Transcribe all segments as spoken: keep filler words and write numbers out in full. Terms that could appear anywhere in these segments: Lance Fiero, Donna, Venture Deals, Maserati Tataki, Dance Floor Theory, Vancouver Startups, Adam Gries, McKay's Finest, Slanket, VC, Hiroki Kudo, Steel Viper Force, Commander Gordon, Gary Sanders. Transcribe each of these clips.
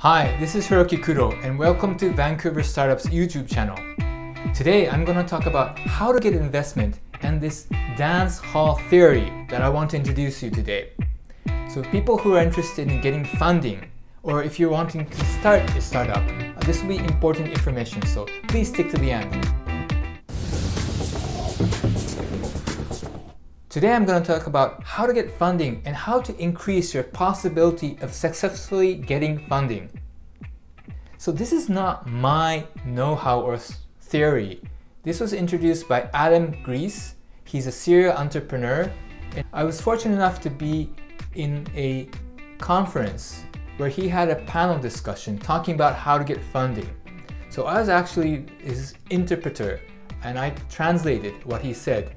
Hi, this is Hiroki Kudo and welcome to Vancouver Startups YouTube channel. Today I'm going to talk about how to get investment and this dance hall theory that I want to introduce you today. So people who are interested in getting funding or if you're wanting to start a startup, this will be important information, so please stick to the end. Today I'm going to talk about how to get funding and how to increase your possibility of successfully getting funding. So this is not my know-how or theory. This was introduced by Adam Gries. He's a serial entrepreneur, and I was fortunate enough to be in a conference where he had a panel discussion talking about how to get funding. So I was actually his interpreter and I translated what he said.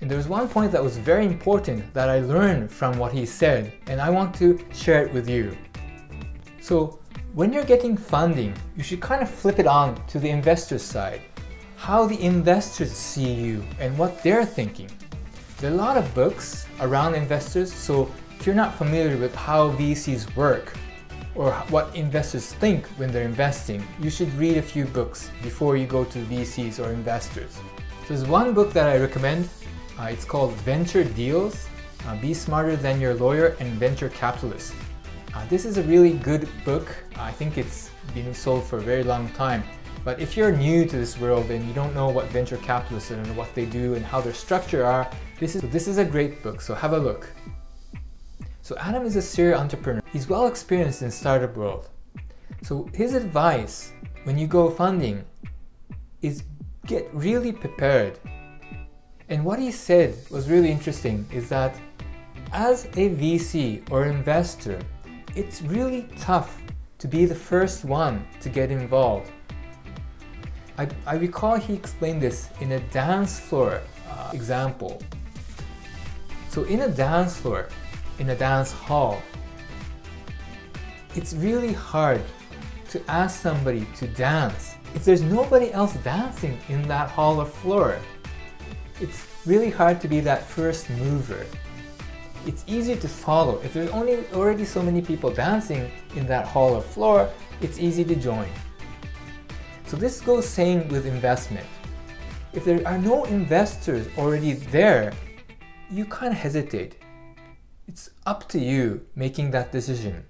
And there was one point that was very important that I learned from what he said, and I want to share it with you. So when you're getting funding, you should kind of flip it on to the investor side. How the investors see you and what they're thinking. There are a lot of books around investors, so if you're not familiar with how V Cs work or what investors think when they're investing, you should read a few books before you go to V Cs or investors. So there's one book that I recommend. Uh, it's called Venture Deals, uh, Be Smarter Than Your Lawyer and Venture Capitalist. Uh, this is a really good book. I think it's been sold for a very long time. But if you're new to this world and you don't know what venture capitalists are and what they do and how their structure are, this is, this is a great book, so have a look. So Adam is a serial entrepreneur. He's well experienced in startup world. So his advice when you go funding is get really prepared. And what he said was really interesting is that as a V C or investor, it's really tough to be the first one to get involved. I, I recall he explained this in a dance floor uh, example. So in a dance floor, in a dance hall, it's really hard to ask somebody to dance if there's nobody else dancing in that hall or floor. It's really hard to be that first mover. It's easier to follow. If there's only already so many people dancing in that hall or floor, it's easy to join. So this goes same with investment. If there are no investors already there, you kind of hesitate. It's up to you making that decision.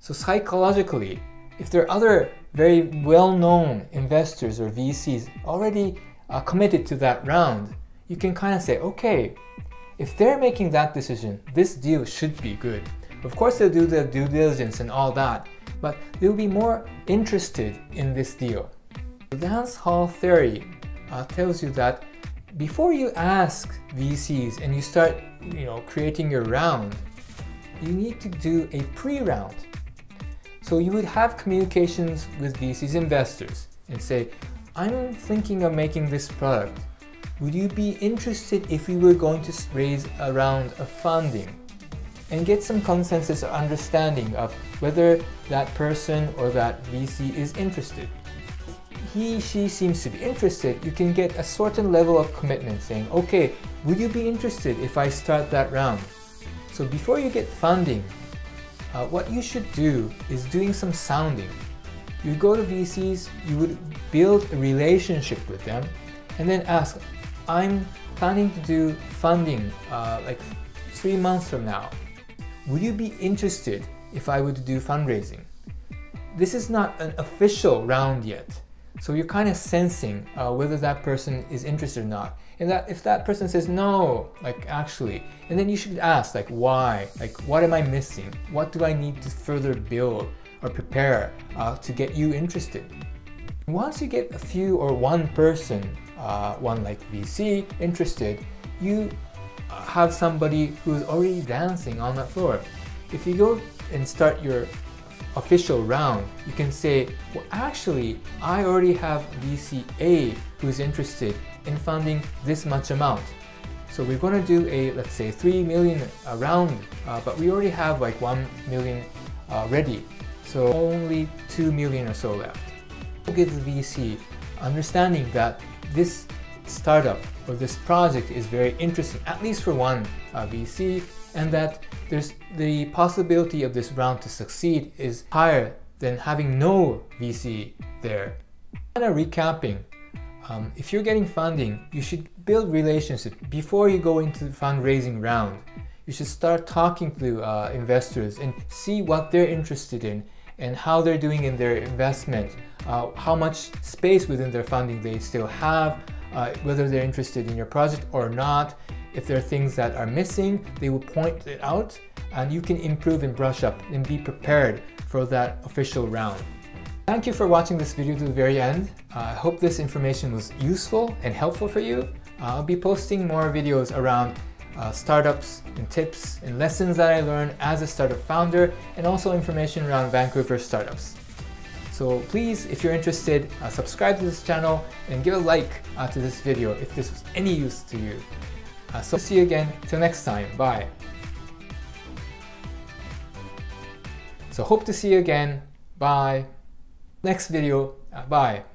So psychologically, if there are other very well-known investors or V Cs already Uh, committed to that round, you can kind of say, okay, if they're making that decision, this deal should be good. Of course they'll do their due diligence and all that, but they'll be more interested in this deal. The dance hall theory uh, tells you that before you ask V Cs and you start, you know, creating your round, you need to do a pre-round. So you would have communications with V Cs, investors, and say, I'm thinking of making this product. Would you be interested if we were going to raise a round of funding? And get some consensus or understanding of whether that person or that V C is interested. He, she seems to be interested. You can get a certain level of commitment saying, okay, would you be interested if I start that round? So before you get funding, uh, what you should do is doing some sounding. You go to V Cs, you would build a relationship with them, and then ask, I'm planning to do funding uh, like three months from now. Would you be interested if I were to do fundraising? This is not an official round yet, so you're kind of sensing uh, whether that person is interested or not. And that if that person says no, like actually, and then you should ask like why, like what am I missing? What do I need to further build or prepare uh, to get you interested? Once you get a few or one person, uh, one like V C, interested, you have somebody who's already dancing on that floor. If you go and start your official round, you can say, well actually, I already have V C A who's interested in funding this much amount. So we're gonna do a, let's say, three million a round, uh, but we already have like one million uh, ready. So only two million or so left. We'll give the V C understanding that this startup or this project is very interesting, at least for one uh, V C, and that there's the possibility of this round to succeed is higher than having no V C there. Kind of recapping, um, if you're getting funding, you should build relationships before you go into the fundraising round. You should start talking to uh, investors and see what they're interested in and how they're doing in their investment, uh, how much space within their funding they still have, uh, whether they're interested in your project or not. If there are things that are missing, they will point it out and you can improve and brush up and be prepared for that official round. Thank you for watching this video to the very end. Uh, I hope this information was useful and helpful for you. Uh, I'll be posting more videos around Uh, startups and tips and lessons that I learned as a startup founder, and also information around Vancouver startups. So please, if you're interested, uh, subscribe to this channel and give a like uh, to this video if this was any use to you. Uh, so see you again, till next time, bye. So hope to see you again, bye. Next video, uh, bye.